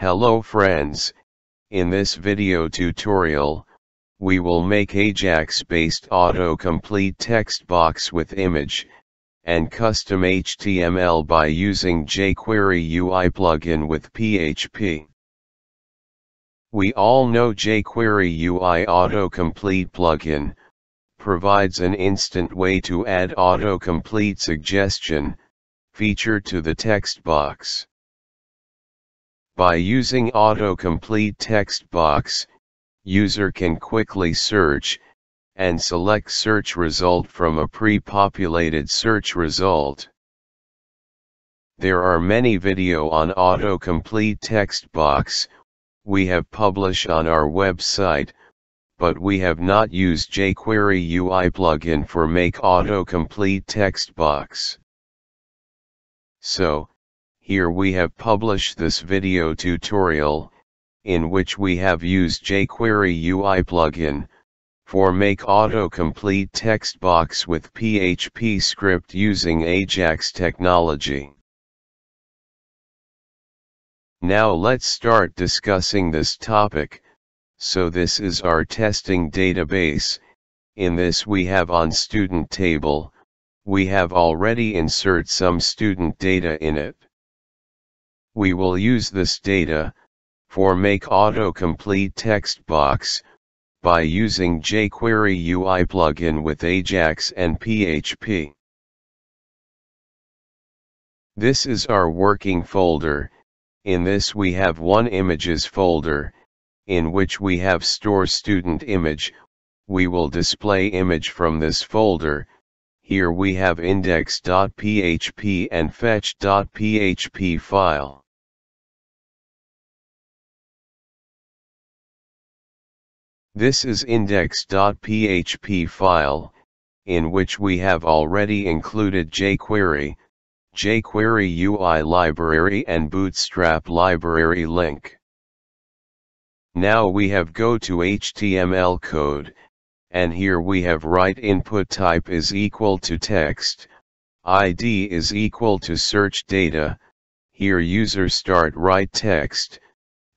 Hello friends, in this video tutorial, we will make AJAX-based autocomplete text box with image, and custom HTML by using jQuery UI plugin with PHP. We all know jQuery UI autocomplete plugin, provides an instant way to add autocomplete suggestion, feature to the text box. By using autocomplete text box, user can quickly search, and select search result from a pre-populated search result. There are many video on autocomplete text box, we have published on our website, but we have not used jQuery UI plugin for make autocomplete text box. So, here we have published this video tutorial, in which we have used jQuery UI plugin, for make autocomplete text box with PHP script using AJAX technology. Now let's start discussing this topic, so this is our testing database, in this we have on student table, we have already insert some student data in it. We will use this data, for make autocomplete text box, by using jQuery UI plugin with AJAX and PHP. This is our working folder, in this we have one images folder, in which we have store student image, we will display image from this folder. Here we have index.php and fetch.php file. This is index.php file, in which we have already included jQuery, jQuery UI library and Bootstrap library link. Now we have go to HTML code, and here we have write input type is equal to text, ID is equal to search data, here user start write text,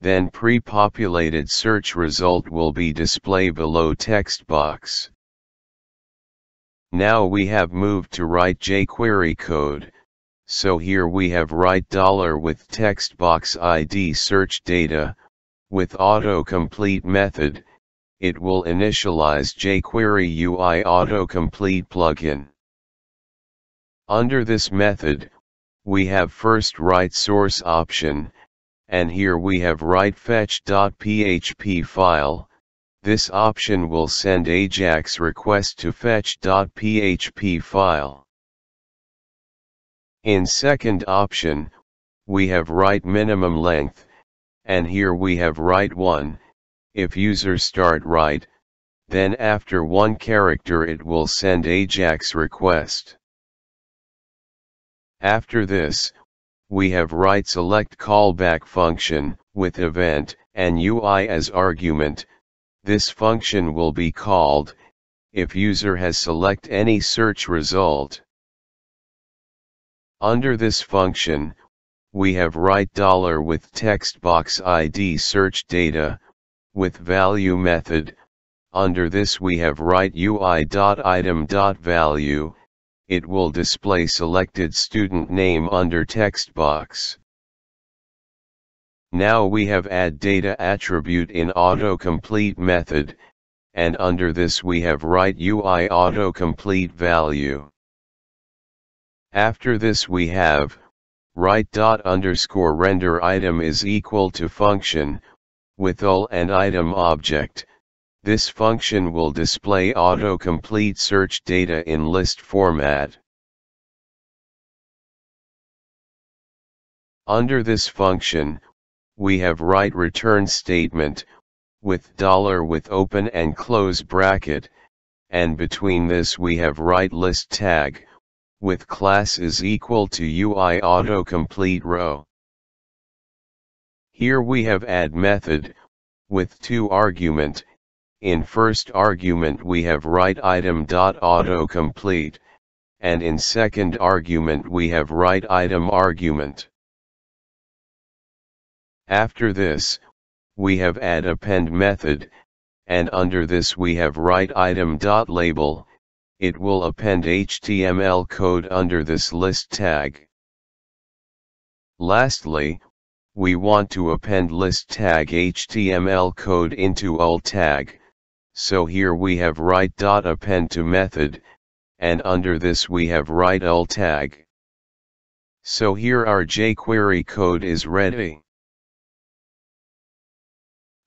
then pre-populated search result will be display below text box. Now we have moved to write jQuery code, so here we have write $ with text box ID search data, with autocomplete method, it will initialize jQuery UI autocomplete plugin. Under this method, we have first write source option, and here we have write fetch.php file, this option will send AJAX request to fetch.php file. In second option, we have write minimum length, and here we have write 1, if user start write, then after one character it will send AJAX request. After this, we have write select callback function, with event, and UI as argument, this function will be called, if user has select any search result. Under this function, we have write $ with text box ID search data, with value method, under this we have write UI.item.value, it will display selected student name under text box. Now we have add data attribute in autocomplete method, and under this we have write UI autocomplete value. After this we have, write ._render_item is equal to function, with all and item object, this function will display autocomplete search data in list format. Under this function, we have write return statement, with $ with open and close bracket, and between this we have write list tag, with class is equal to UI autocomplete row. Here we have add method, with two argument, in first argument we have write item.autocomplete, and in second argument we have write item argument. After this, we have add append method, and under this we have write item.label, it will append HTML code under this list tag. Lastly, we want to append list tag HTML code into all tag, so here we have write.append to method, and under this we have write all tag. So here our jQuery code is ready.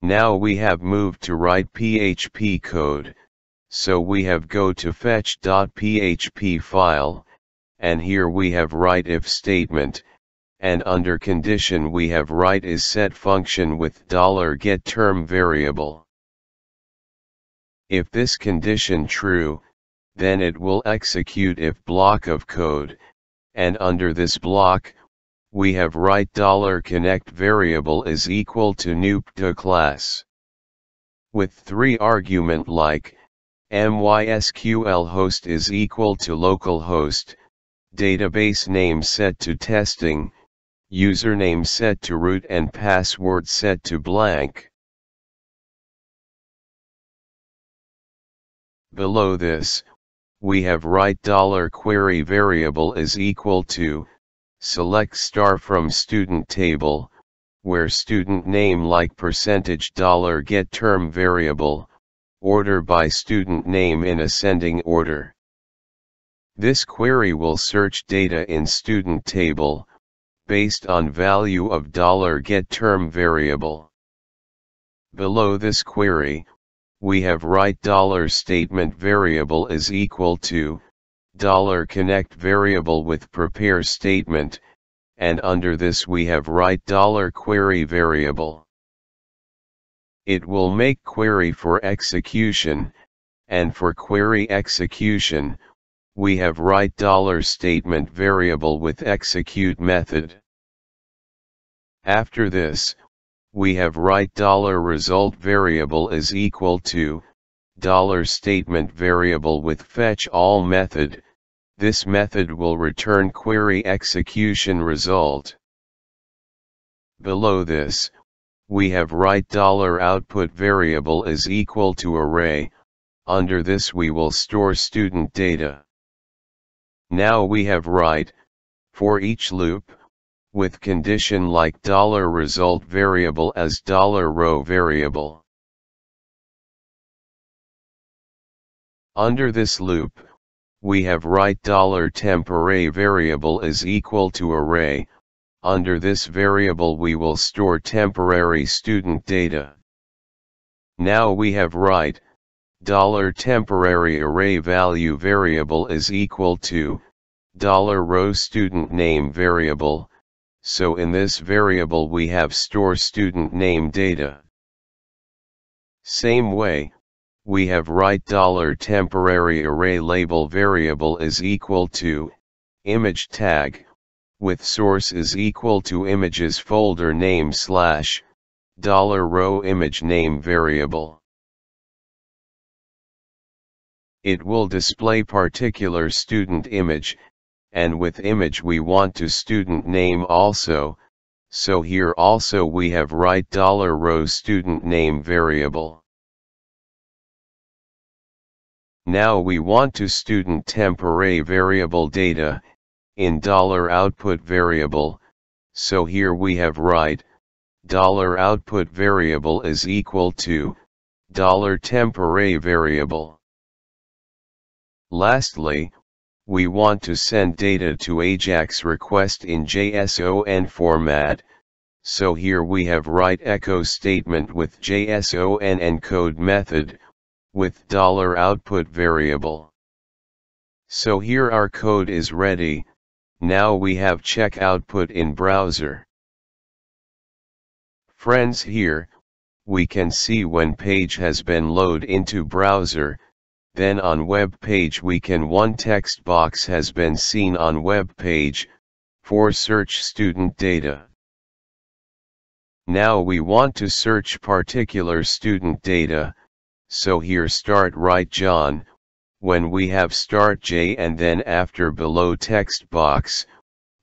Now we have moved to write PHP code, so we have go to fetch.php file, and here we have write if statement, and under condition we have write is set function with $get term variable. If this condition true, then it will execute if block of code, and under this block, we have write $connect variable is equal to new to class. With 3 argument like, MySQL host is equal to localhost, database name set to testing, username set to root and password set to blank. Below this, we have write $query variable is equal to, select star from student table, where student name like $get term variable, order by student name in ascending order. This query will search data in student table, based on value of $get term variable. Below this query, we have write $statement variable is equal to, $connect variable with prepare statement, and under this we have write $query variable. It will make query for execution, and for query execution, we have write $statement variable with execute method. After this, we have write $result variable is equal to, $statement variable with fetch all method, this method will return query execution result. Below this, we have write $output variable is equal to array, under this we will store student data. Now we have write, for each loop, with condition like $result variable as $row variable. Under this loop, we have write $temp array variable is equal to array, under this variable we will store temporary student data. Now we have write, $temporary array value variable is equal to, $row student name variable, so in this variable we have store student name data. Same way, we have write $temporary array label variable is equal to, image tag, with source is equal to images folder name slash, $row image name variable. It will display particular student image, and with image we want to student name also, so here also we have write $row student name variable. Now we want to student temp array variable data, in $output variable, so here we have write, $output variable is equal to, $temp array variable. Lastly, we want to send data to AJAX request in JSON format, so here we have write echo statement with JSON encode method, with $output variable. So here our code is ready, now we have check output in browser. Friends, here, we can see when page has been loaded into browser, then on web page we can one text box has been seen on web page, for search student data. Now we want to search particular student data, so here start write John, when we have start J and then after below text box,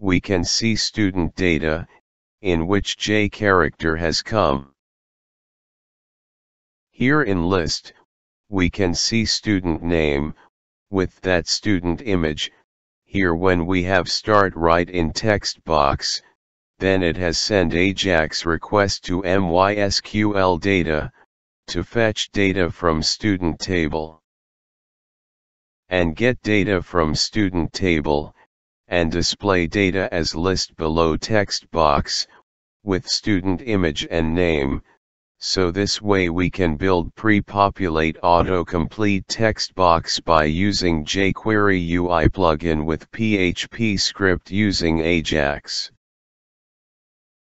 we can see student data, in which J character has come. Here in list, we can see student name, with that student image. Here when we have start right in text box, then it has send AJAX request to MySQL data, to fetch data from student table, and get data from student table, and display data as list below text box, with student image and name, so this way we can build pre-populate autocomplete text box by using jQuery UI plugin with PHP script using AJAX.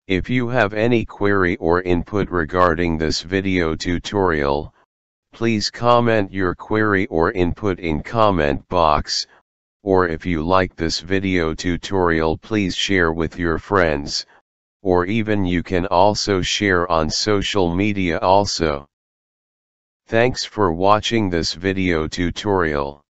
If you have any query or input regarding this video tutorial, please comment your query or input in comment box, or if you like this video tutorial please share with your friends, or even you can also share on social media also. Thanks for watching this video tutorial.